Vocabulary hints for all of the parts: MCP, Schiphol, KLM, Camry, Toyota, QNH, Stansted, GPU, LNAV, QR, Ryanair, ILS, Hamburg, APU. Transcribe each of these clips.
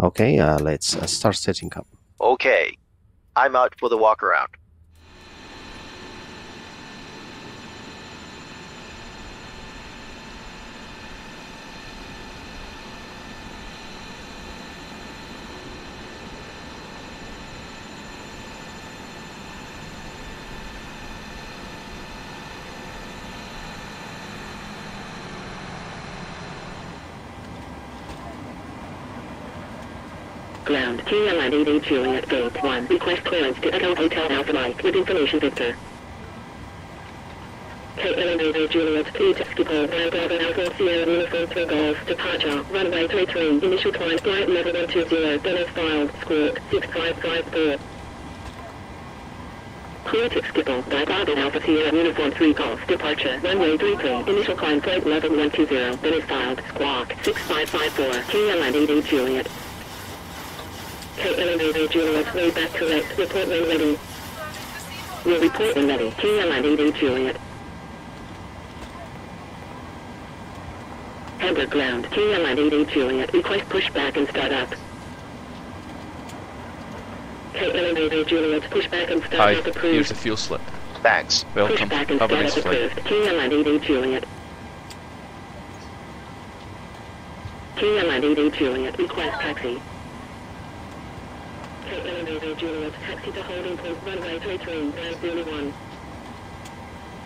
Okay, let's start setting up. Okay, I'm out for the walk around. Ground TLN 82 at gate 1. Request clearance to Echo Hotel Alpha Mike with information Victor. KLM Juliet 3 to Schiphol, Bravo Alpha Sierra Uniform 3 Golf, departure, runway 33, initial climb, flight level 120, Dennis Filed, squawk, 6554. Clear to Schiphol, by Bravo Alpha Sierra Uniform 3 Golf, departure, runway 33, initial climb, flight level 120, Dennis Filed, squawk, 6554, KLM Juliet. KLM Juliet, way back correct, report when ready. We'll report when ready, KLM Juliet. Hamburg ground, KLM Juliet, request pushback and start up. KLM Juliet, pushback and start up approved. Here's the fuel slip. Thanks. Welcome. Pushback and start up approved, KLM Juliet. KLM Juliet, request taxi.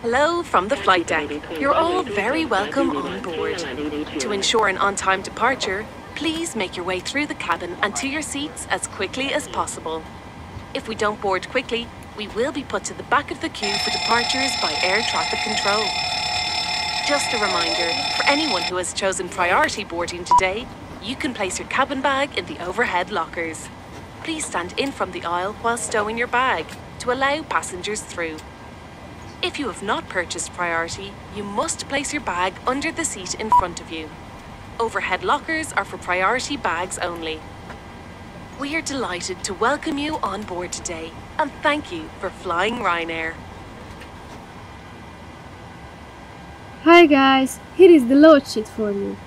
Hello from the flight deck. You're all very welcome on board. To ensure an on-time departure, please make your way through the cabin and to your seats as quickly as possible. If we don't board quickly, we will be put to the back of the queue for departures by air traffic control. Just a reminder, for anyone who has chosen priority boarding today, you can place your cabin bag in the overhead lockers. Please stand in from the aisle while stowing your bag to allow passengers through. If you have not purchased priority, you must place your bag under the seat in front of you. Overhead lockers are for priority bags only. We are delighted to welcome you on board today and thank you for flying Ryanair. Hi guys, here is the load sheet for you.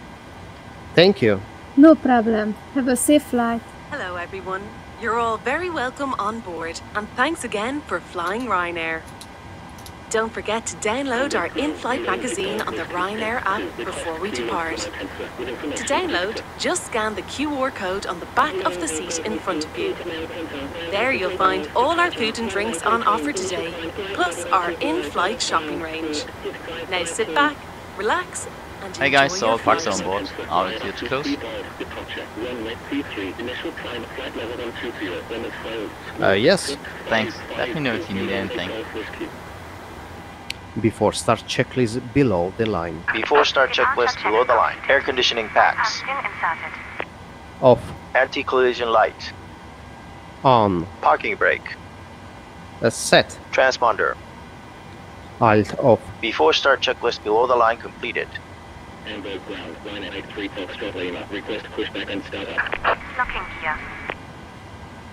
Thank you. No problem. Have a safe flight. Hello everyone. You're all very welcome on board, and thanks again for flying Ryanair. Don't forget to download our in-flight magazine on the Ryanair app before we depart. To download, just scan the QR code on the back of the seat in front of you. There you'll find all our food and drinks on offer today, plus our in-flight shopping range. Now sit back, relax, and hey guys, so all parks on board. Are you here to close? Yes. Thanks. Let me know if you need anything. Before start checklist below the line. Before start checklist below the line. Air conditioning packs. Off. Anti-collision light. On. Parking brake. Set. Transponder. Alt off. Before start checklist below the line completed. Hamburg ground, Ryanair 3 Foxtrot Lima, request pushback and start up. Locking gear.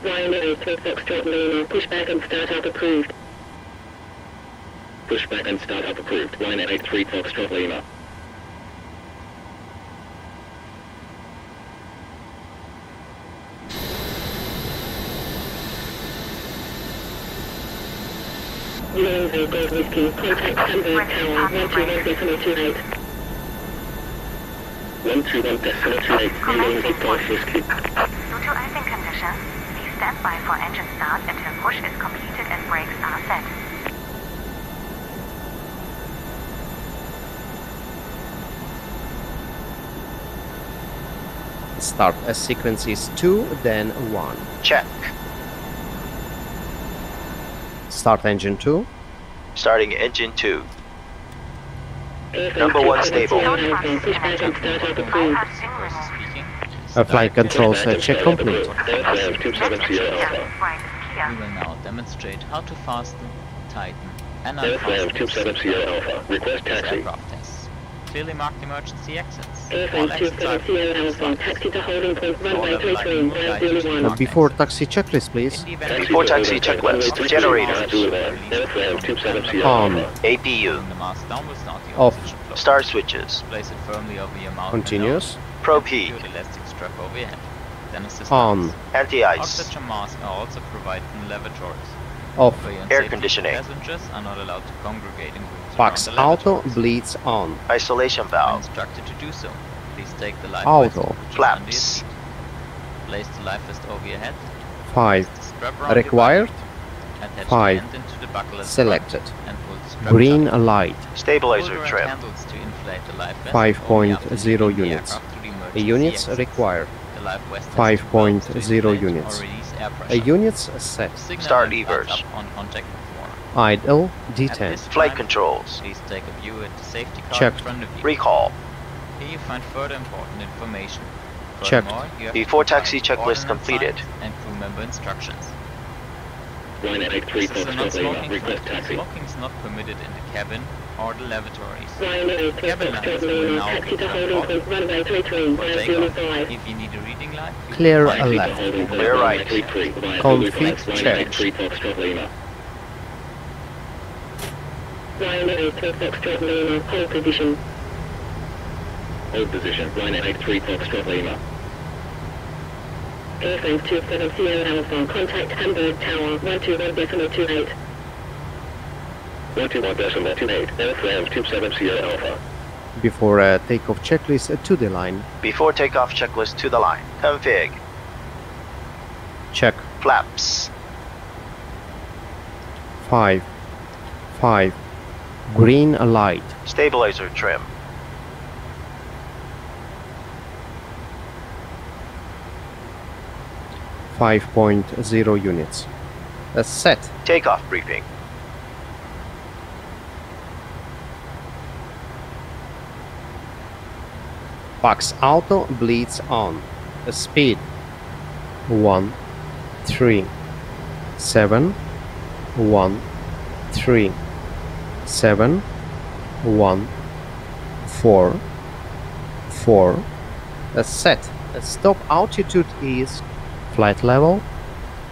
Ryanair 3 Foxtrot Lima, pushback and start up approved. Pushback and start up approved, Ryanair 3 Foxtrot Lima. Romeo Gold Whiskey, contact Hamburg Tower, 121.28. 121.28, Romeo Gold Whiskey. Due to icing conditions, please stand by for engine start until push is completed and brakes are set. Start as sequences 2, then 1. Check. Start engine 2. Starting engine 2. Number 1 stable. Flight controls check complete. We will now demonstrate how to fasten, tighten, and unfasten. Request taxi. Clearly mark the emergency exits. Before taxi checklist, please. Before taxi checklist, generators. On. APU. Off. Star switches. Continuous. Pro P. Then assistance. On. Anti-ice. Oxygen masks are also provided in lavatories. Off. Air conditioning. Passengers are not allowed to congregate in groups. Box auto bleeds on. Isolation valve. Instructed to do so. Please take the life vest. Flaps. Place the life vest over your head. 5. Required. 5. Selected. Green light. Stabilizer trim. 5.0 units. Units required. 5.0 units. Units set. Start levers. Idle. Detent. Flight controls. Please take a view at the safety car in front of you. Recall. Here you find further important information. Checked. Before taxi checklist completed. And crew member instructions. Smoking is not permitted in the cabin or the lavatories. The cabin members will now take off. If you need a reading light, clear left. Clear right. Config checked. Hold position. Hold position. Airframe 270 Alpha, contact Hamburg Tower, 121.28. 121.28, airframe 270 Alpha. Before takeoff checklist to the line. Before takeoff checklist to the line. Config. Check. Flaps. 5. 5. Green light. Stabilizer trim. .0 units. That's set. Takeoff briefing. Box auto bleeds on. Speed 137. 137. 144. That's set. Stop altitude is flight level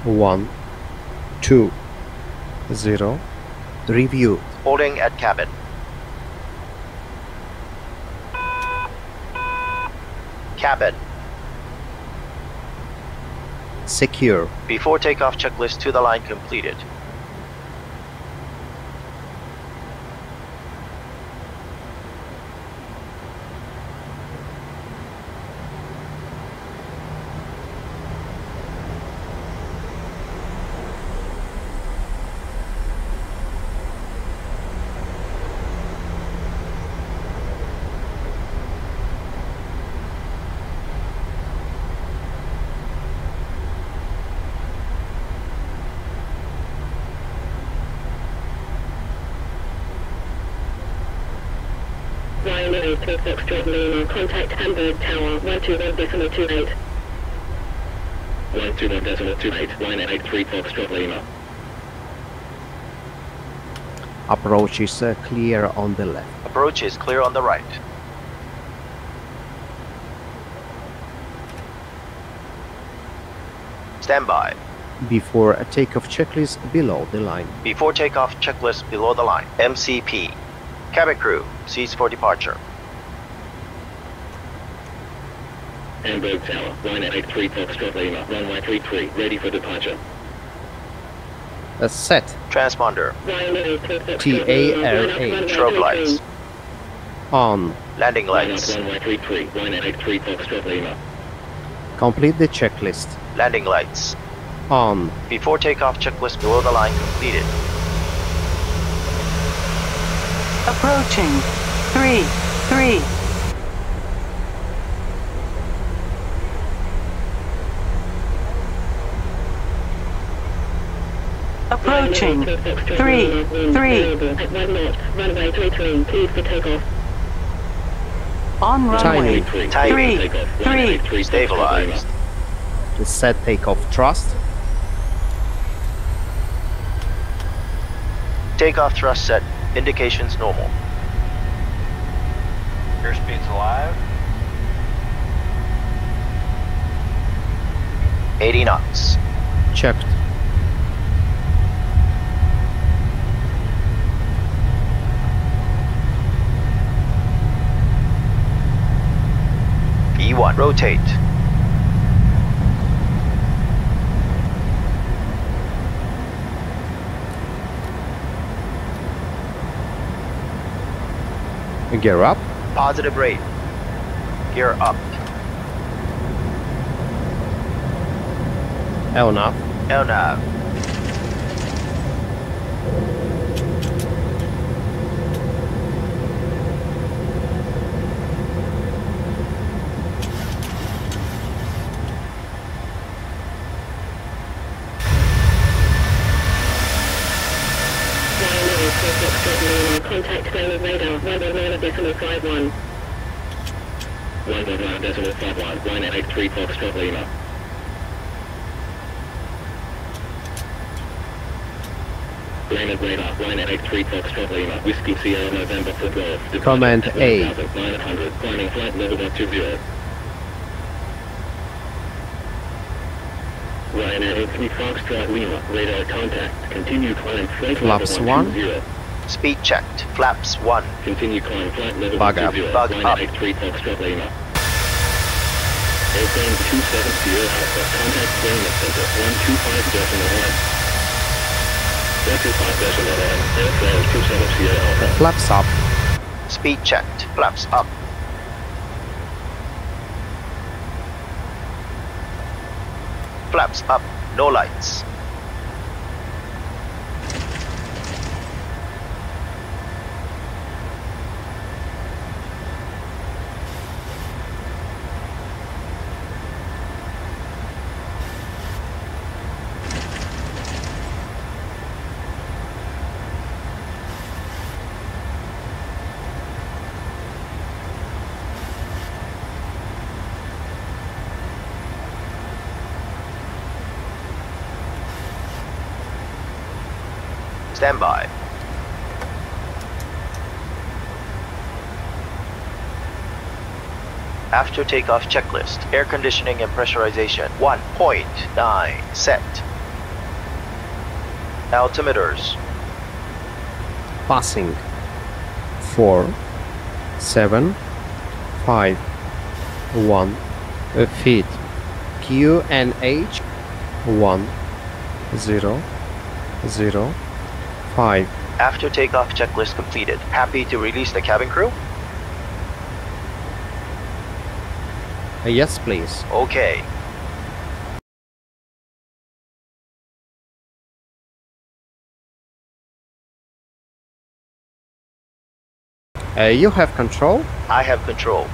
120. Review. Holding at cabin. Cabin. Secure. Before takeoff checklist to the line completed. Contact Hamburg Tower, 121.28. 121.28, 183 Foxtrot Lima. Approach is clear on the left. Approach is clear on the right. Stand by. Before a takeoff checklist below the line. Before takeoff checklist below the line. MCP. Cabin crew, seats for departure. Hamburg Tower, 183 Foxtrot Lima, runway 33, ready for departure. That's set. Transponder. TARA. Strobe lights. On. Landing lights. Runway 33, 183 Foxtrot Lima. Complete the checklist. Landing lights. On. Before takeoff checklist below the line completed. Approaching. 3-3. Approaching 3-3. At 1 knot, runway 33, please for takeoff. On runway 3-3. Stabilized. The set takeoff thrust. Takeoff thrust set. Indications normal. Airspeed's alive. 80 knots. Checked. V1. Rotate. gear up. Positive rate. Gear up. Elnav. Elnav. Contact radar. 1.9.51, line 83 Foxtrot Lima. Land radar, line 83 Foxtrot Lima, Whiskey Sierra November for Golf. Command A. 900, climbing flight level 120. Ryanair 83 Foxtrot Lima, radar contact, continue climb flight Flaps level 120. Speed checked, flaps 1. Continue climb flight level 120, Ryanair 83 Foxtrot Lima. Airplane 270 Alpha, contact Lima Center 125.1. Flaps up. Speed checked. Flaps up. Flaps up. No lights. Stand by. After takeoff checklist, air conditioning and pressurization 1.9 set. Altimeters. Passing 4.751 feet. QNH 1.0.0.5. After takeoff checklist completed. Happy to release the cabin crew? Yes, please. Okay. You have control? I have control.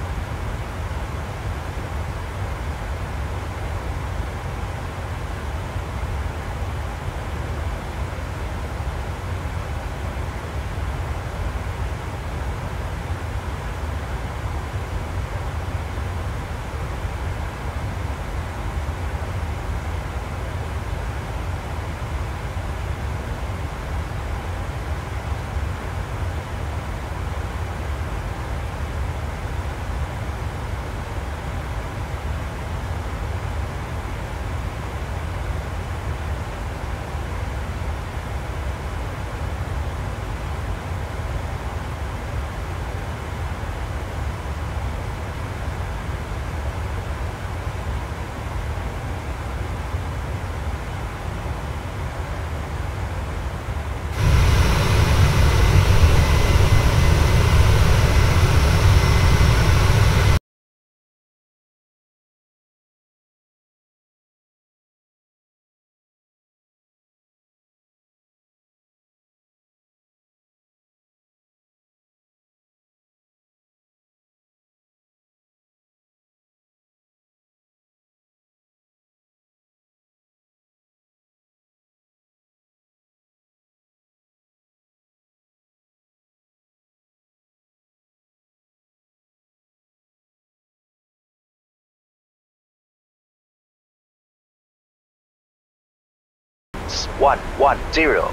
One one zero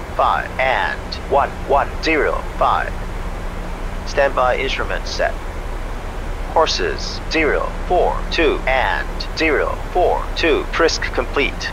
five. Standby instrument set. Horses 042 and 042. Frisk complete.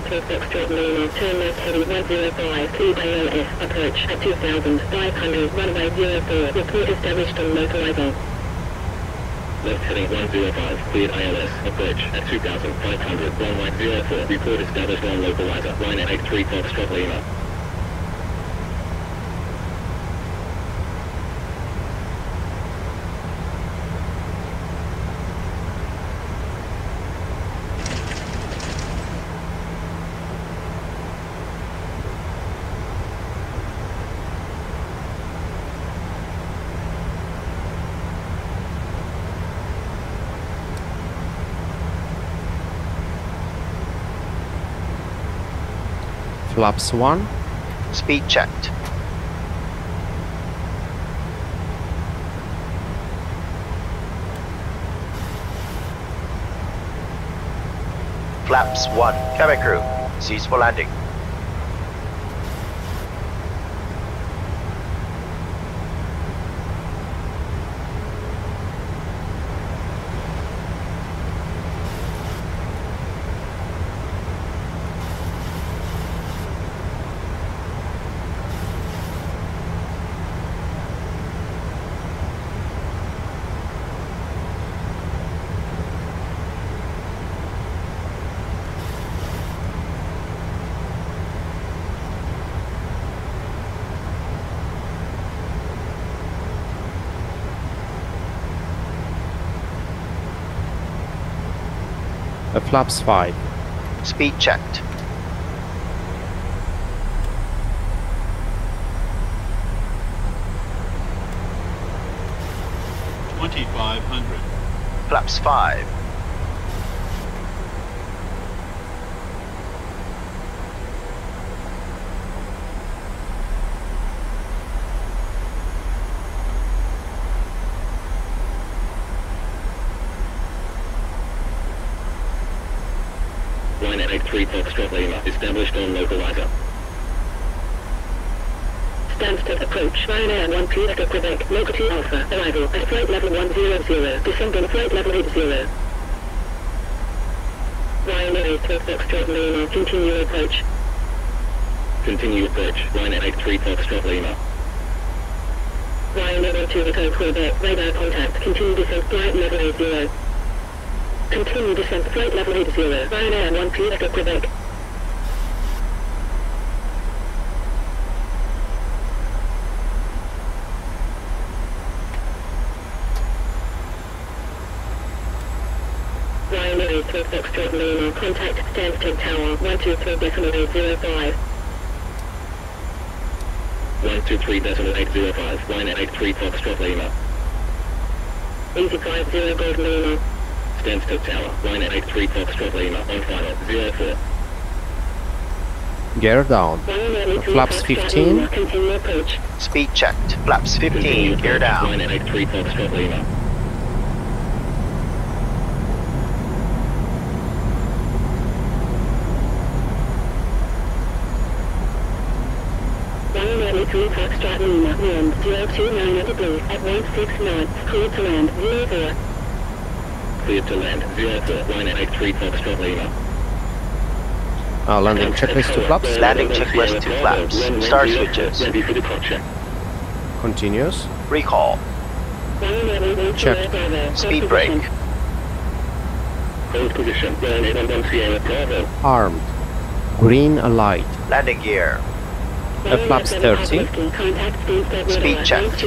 265 approach at 2500 runway 04, report established on local arrival. Left heading 105, cleared ILS, approach at 2500 runway 04, report established on local arrival, Ryanair 83 Foxtrot Lima. Flaps 1. Speed checked. Flaps 1. Cabin crew, cease for landing. Flaps 5. Speed checked. Flaps 5. Established on localizer. Stansted approach, Ryanair 1P Echo Quebec, Locality Alpha, arrival at flight level 100, descending flight level 80. Ryanair 82 Foxtrot Lima, continue approach. Continue approach, Ryanair 83 Foxtrot Lima. Ryanair 2 Echo Quebec, radar contact, continue descent flight level 80. Continue descent flight level 80, Ryanair 1P Echo Quebec. Foxtrot Lima, contact Stansted Tower, 123.805. 123.805, line at 83 Foxtrot Lima. Easy 50 Gold Lima. Stansted Tower, line at 83 Foxtrot Lima, on final, 04. Gear down. Flaps 15. Speed checked. Flaps 15, gear down. Line at 83 Foxtrot Lima. Foxtrot Lima, wind 029 degrees at wave 6 knots, clear to land 04. Clear to land 04, line at 83 Foxtrot Lima. Landing checklist to flaps. Landing checklist to flaps. Start switches. Ready for departure. Continuous. Recall. Check. Speed brake. Hold position. Armed. Green light. Landing gear. Flaps 30. Speed checked.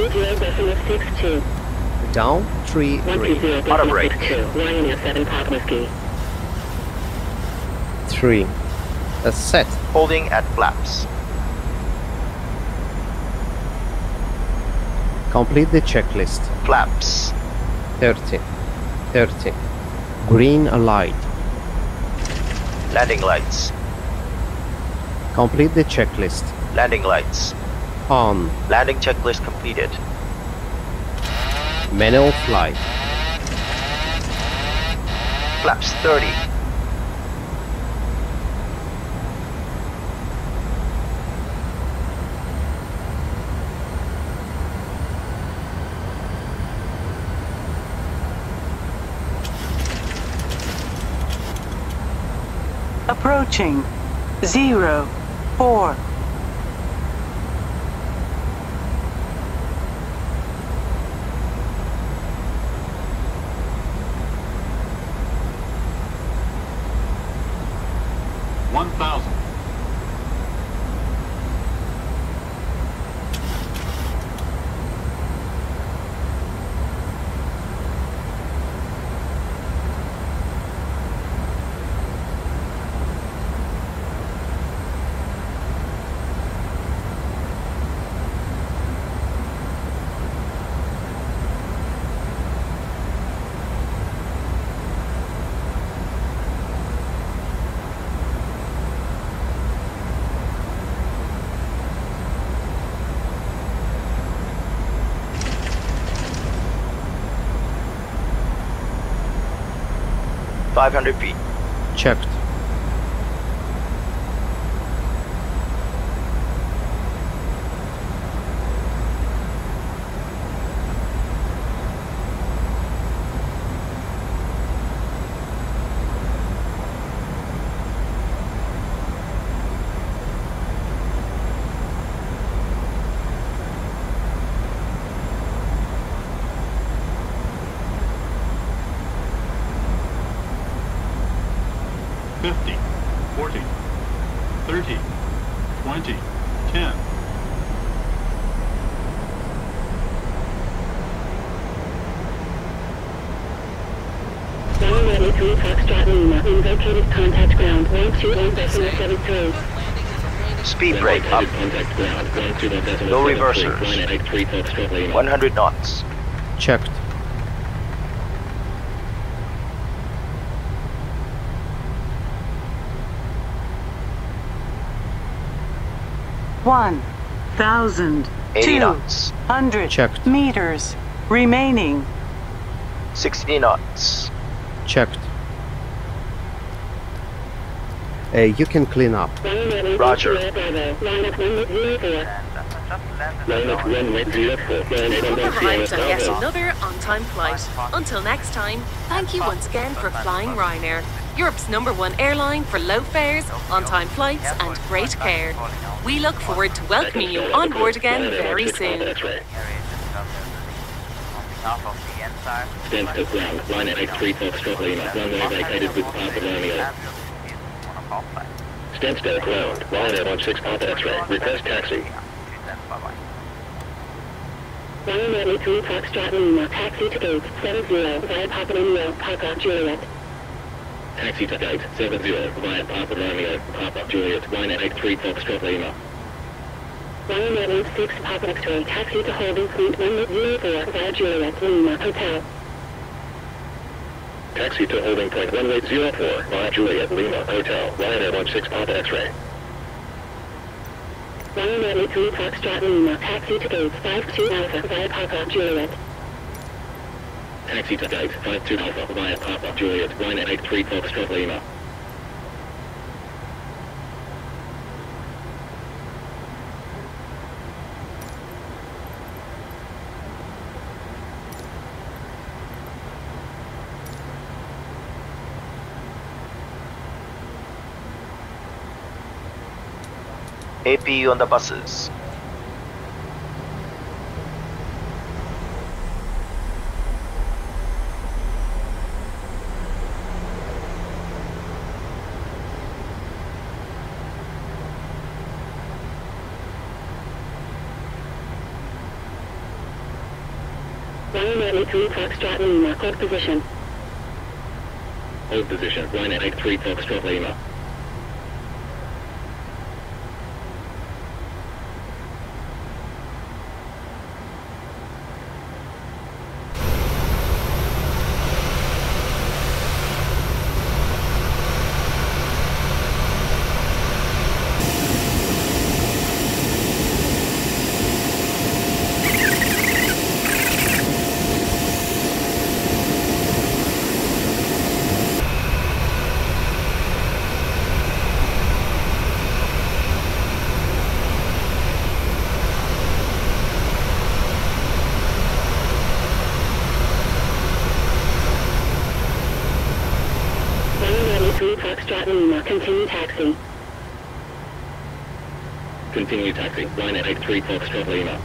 Down 3. Auto brake. 3. Set. Holding at flaps. Complete the checklist. Flaps. 30. Green light. Landing lights. Complete the checklist. Landing lights. On. Landing checklist completed. Manual flight. Flaps 30. Approaching. 0, 4. $500 feet. Checked. Speed brake up. No reversers. 100 knots. Checked. One 1,200 checked meters remaining. 60 knots. Checked. You can clean up. Roger. Arrived at yet another on-time flight. Until next time, thank you once again for flying Ryanair, Europe's #1 airline for low fares, on-time flights and great care. We look forward to welcoming you on board again very soon. Stansted ground, runway vacated with Papa Romeo. Stansted ground, Ryanair 16 Papa X-ray, request taxi. Ryanair 3 Foxtrot Lima, taxi to gate 70 via Papa Romeo, Papa Juliet. Taxi to gate 70 via Papa Romeo, Papa Juliet, Ryanair 83 Foxtrot Lima. Ryanair 86 Papa X-ray, taxi to holding suite 104 via Juliet, Lima Hotel. Taxi to holding point 1804 via Juliet, Lima Hotel, Ryanair 16 Papa X-ray. Ryanair 83 Foxtrot Lima, taxi to gate 52 Alpha via Papa Juliet. Taxi to gate 52 Alpha via Papa Juliet, Ryanair 83 Foxtrot Lima. APU on the buses. Ryanair 83 Foxtrot Lima, hold position. Hold position, Ryanair 83 Foxtrot Lima. Continue taxi. Continue taxi, Ryanair 3 Foxtrot Lima.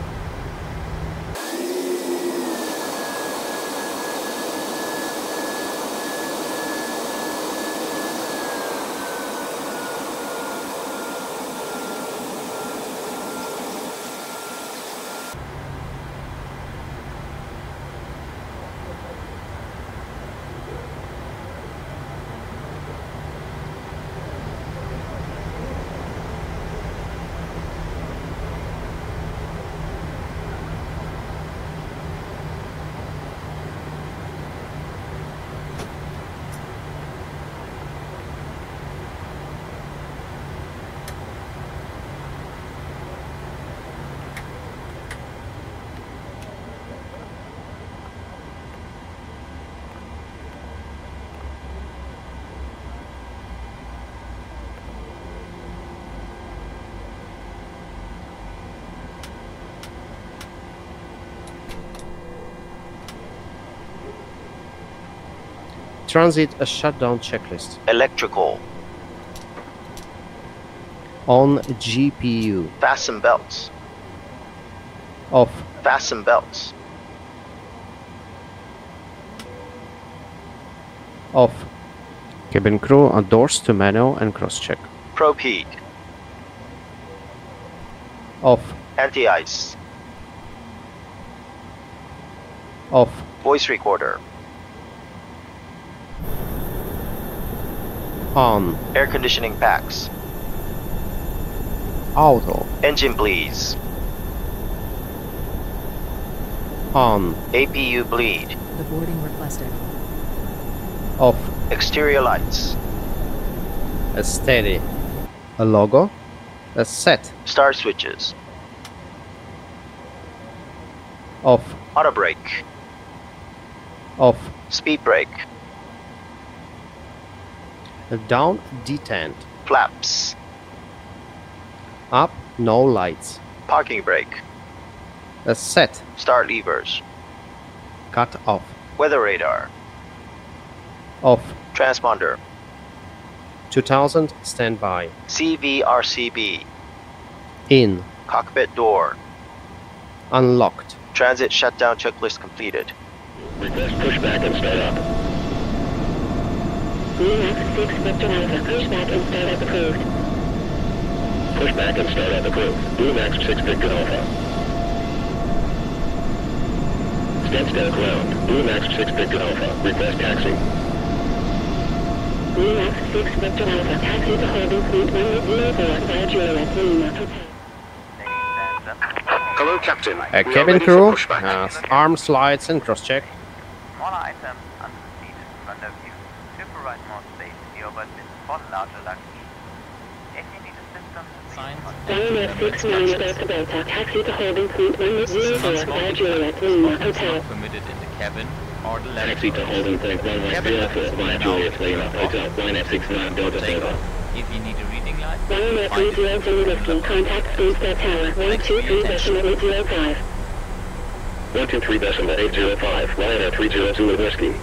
Transit a shutdown checklist. Electrical. On GPU. Fasten belts. Off. Fasten belts. Off. Cabin crew on doors to menu and cross check. Probe heat. Off. Anti-ice. Off. Voice recorder. On. Air conditioning packs. Auto. Engine bleeds. On. APU bleed. The boarding requested. Off. Exterior lights. A steady. A logo. A set. Star switches. Off. Auto brake. Off. Speed brake. Down, detent. Flaps. Up, no lights. Parking brake. A set. Start levers. Cut off. Weather radar. Off. Transponder. 2000, standby. CVRCB. In. Cockpit door. Unlocked. Transit shutdown checklist completed. Request pushback and start up. Max 6, Victor Alpha, pushback and start up approved. Pushback and start up approved. Blue Max 6, Victor Alpha. Stansted ground. Blue Max 6, Victor Alpha. Request taxi. Blue Max 6, Victor Alpha. Taxi to Hamburg, route 104 via QR Lima. Hello, Captain. Cabin crew, arms, lights, and cross check. One item. Ryanair 69 about to Delta, taxi to holding point 110 via Juliet, Lima Hotel. Permitted in the cabin, taxi to holding point 110 via Juliet, Lima Hotel, Ryanair 69 Delta Delta. If you need a reading light, Ryanair 300 lifting, contact Stansted Tower, 123.805. 123.805, Ryanair 302 Whiskey.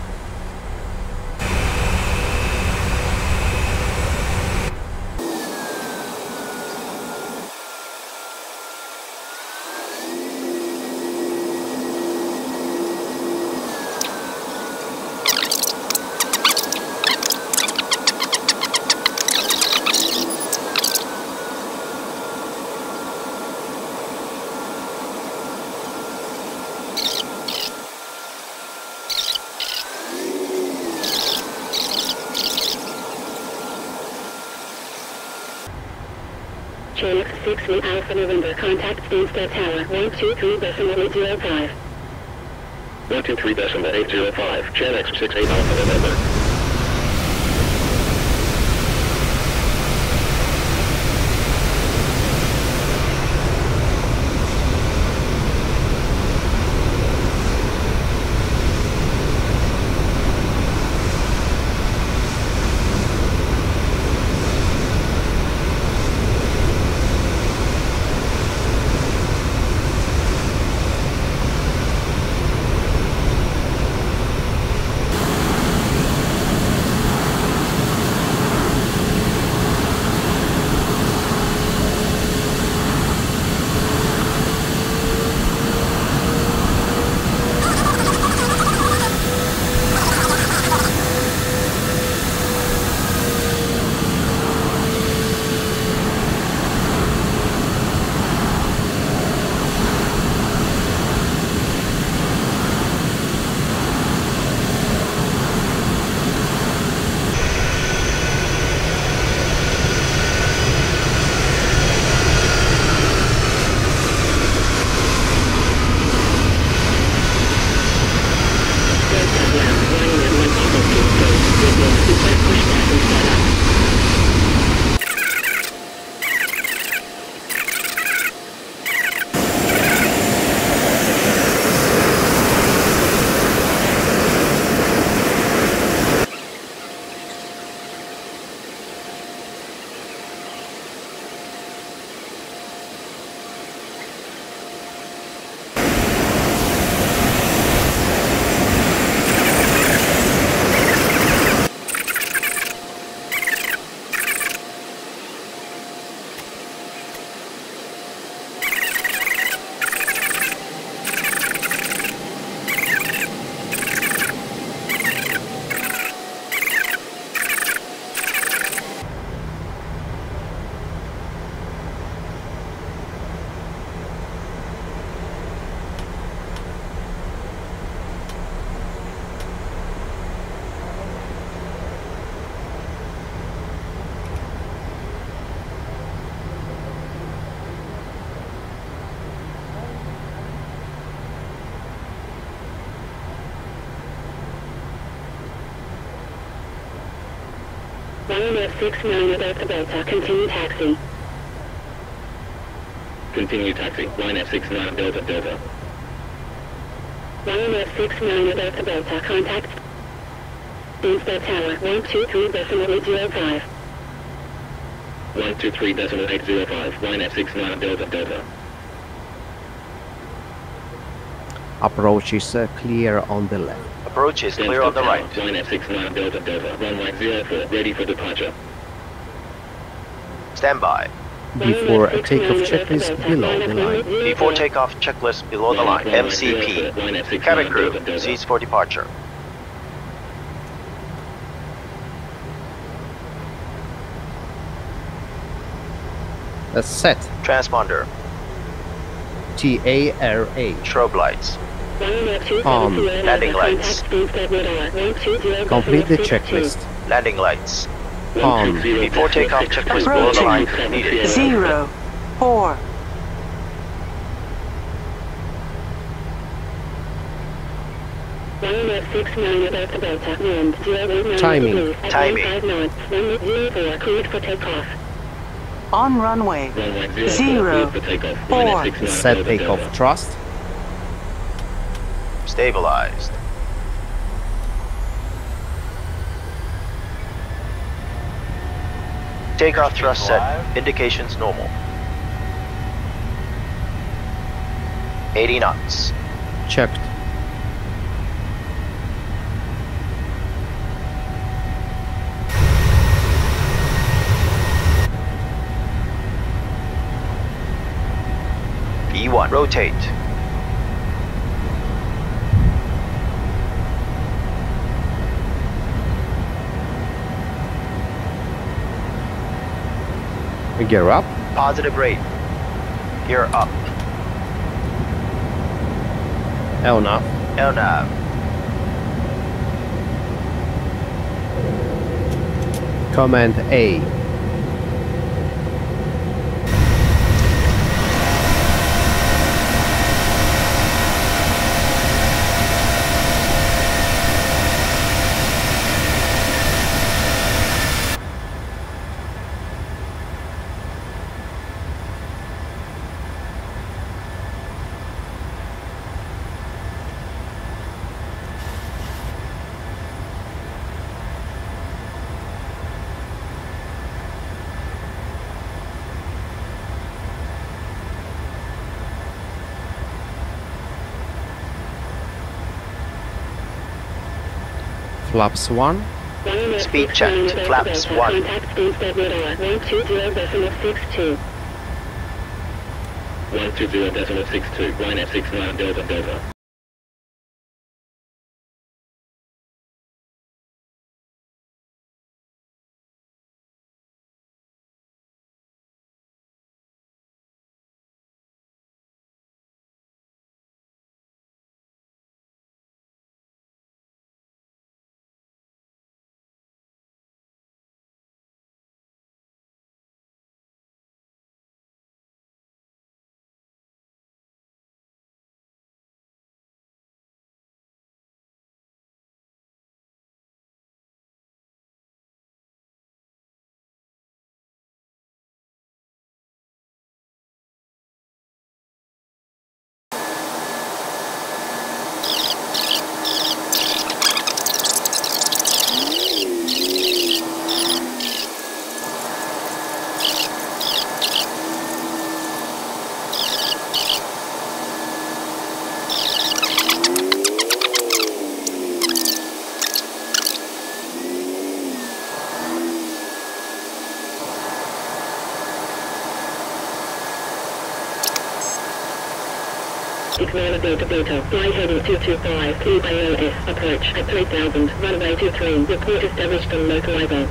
Alpha November, contact Stansted Tower, 123.805. 123.805, Chan X 68 Alpha November. Runway 69 about to Delta, continue taxi. Continue taxi, Ryanair 69 Delta, Delta. Runway 69 about to Delta, contact Stansted Tower, 123.805. 123.805, Ryanair 69 Delta, Delta. Approach is clear on the left. Approach is clear on the right. Stansted Tower, 69 Delta Delta, runway 04, ready for departure. Stand by. Before takeoff checklist below the line. Before takeoff checklist below the line. MCP. Cabin crew, seats for departure. That's set. Transponder. TARA. Strobe lights. On. Landing lights. Complete the checklist. Landing lights. On. Before takeoff checklist below the line. Needed. 0, 4. Timing. Timing. On runway 04. Set takeoff thrust. Stabilized. Takeoff thrust set. Indications normal. 80 knots. Checked. E1, rotate. Gear up. Positive rate. Gear up. LNAV. LNAV. Command A. Flaps 1. Speed checked. Flaps 1. Ignore Delta Delta, fly heading 225, CBOS, approach at 3000, runway 23, report established on local arrival.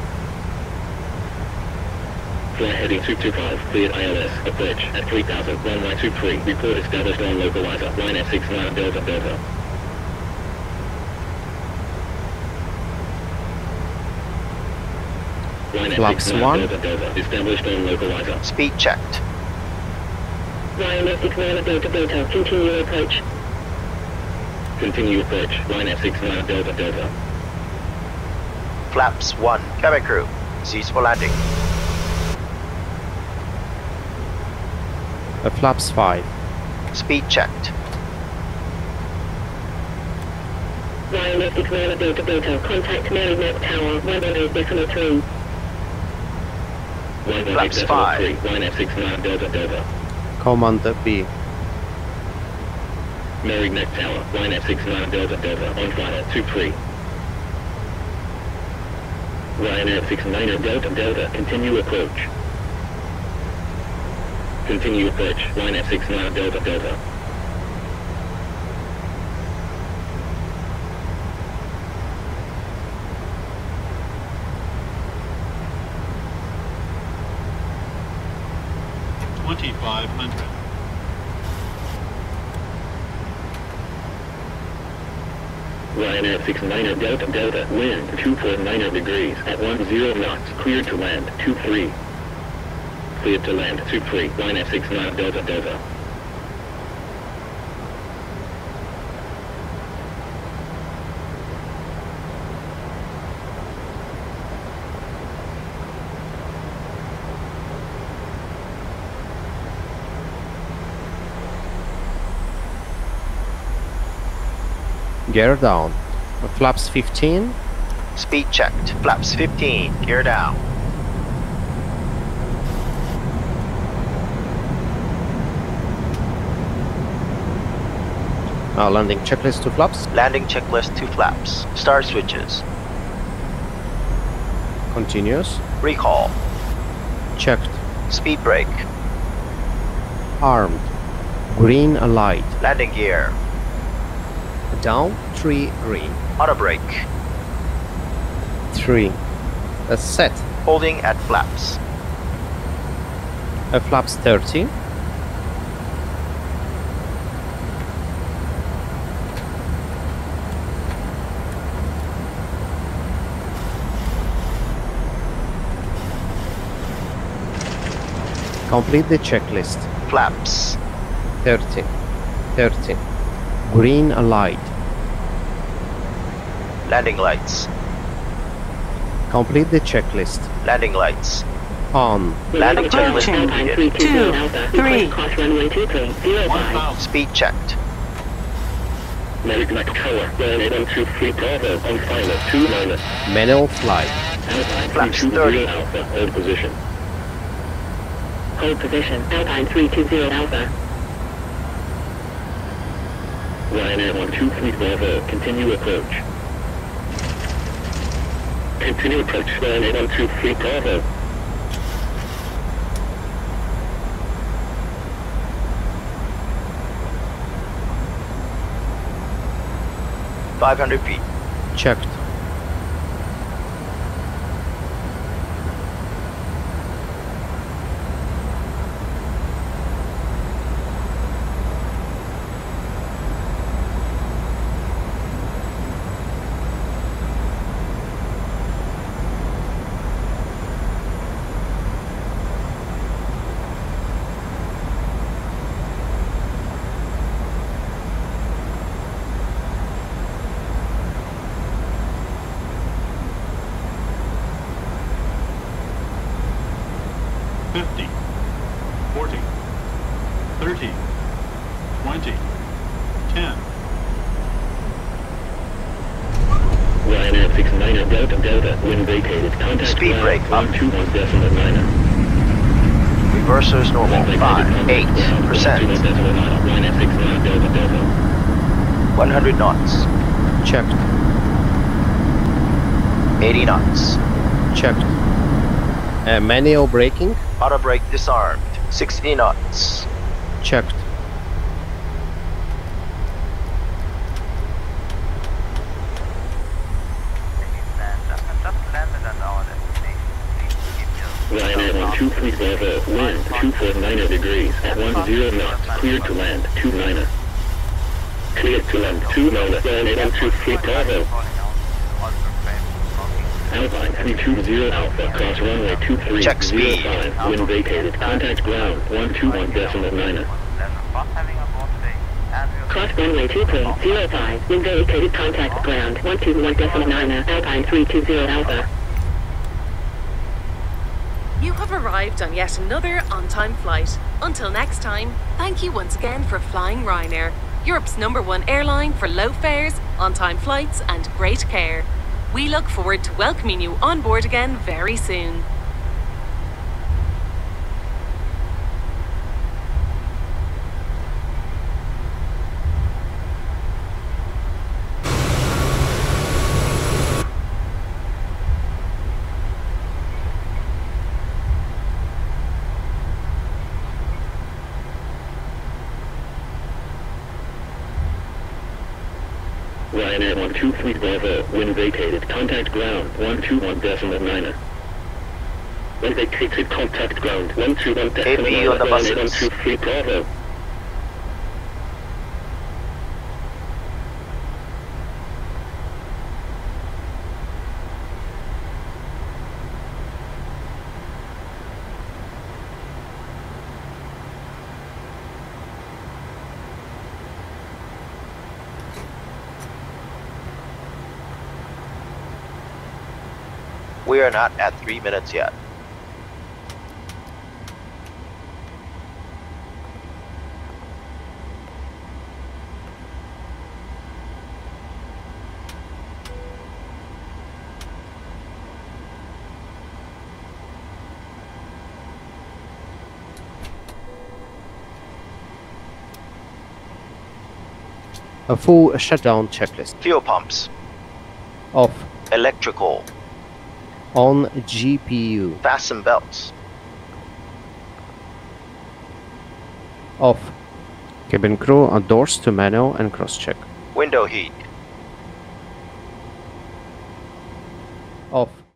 Fly heading 225, cleared ILS, approach at 3000, runway 23, report established on localizer, line at 69 Delta Delta. Flaps 1, Delta, Delta, established on localizer. Speed checked. Ryanair 69 Delta Delta, continue approach. Continue approach, Ryanair 69 Delta Delta. Flaps 1, cabin crew, emergencies for landing. Flaps 5. Speed checked. Ryanair Victoria Beta Beta, contact Marymount Tower, Ryanair decimal 3. Flaps 5. Commander B. Marymount Tower, Ryanair 69 Delta Delta, on fire, 23. Ryanair 69 Delta Delta, continue approach. Continue approach, Ryanair 69 Delta Delta. Ryanair 69 Delta Delta, wind 249 degrees at 10 knots, cleared to land, 23. Cleared to land, 23, Ryanair 69 Delta Delta. Gear down. Flaps 15. Speed checked. Flaps 15. Gear down. Now landing checklist to flaps. Landing checklist to flaps. Start switches. Continuous. Recall. Checked. Speed brake. Armed. Green light. Landing gear. Down, 3, green. Auto brake. 3. That's set. Holding at flaps. Flaps 30. Complete the checklist. Flaps. 30. 30. Green light. Landing lights. Complete the checklist. Landing lights. On. Landing checklist completed. 2, 3. Speed checked. Manual flight. Flaps 30. Hold position. Hold position. Alpine 320 Alpha. Ryanair 123 Bravo, continue approach. Continue approach, Ryanair 123 Bravo. $500 feet. Checked. Reversers normal, 5, 8%. 100 knots. Checked. 80 knots. Checked. Manual braking. Auto brake disarmed, 60 knots. Checked. Wind 249 degrees at 10 knots, cleared to land, 29. Cleared to land, 29. Land 123 Bravo. Alpine 320 Alpha, cross runway 23. Check speed. 05, wind vacated, contact ground 121.9. Cross runway 23.05, wind vacated, contact ground 121.9, Alpine 320 Alpha. have arrived on yet another on-time flight. Until next time, thank you once again for flying Ryanair, Europe's #1 airline for low fares, on-time flights and great care. We look forward to welcoming you on board again very soon. Ryanair 123 Bravo, when vacated, contact ground 121.9. When vacated, contact ground 121.9. Ryanair 123 Bravo. We are not at 3 minutes yet. A full shutdown checklist. Fuel pumps. Off. Electrical. On GPU. Fasten belts. Off. Cabin crew on doors to manual and cross check. Window heat.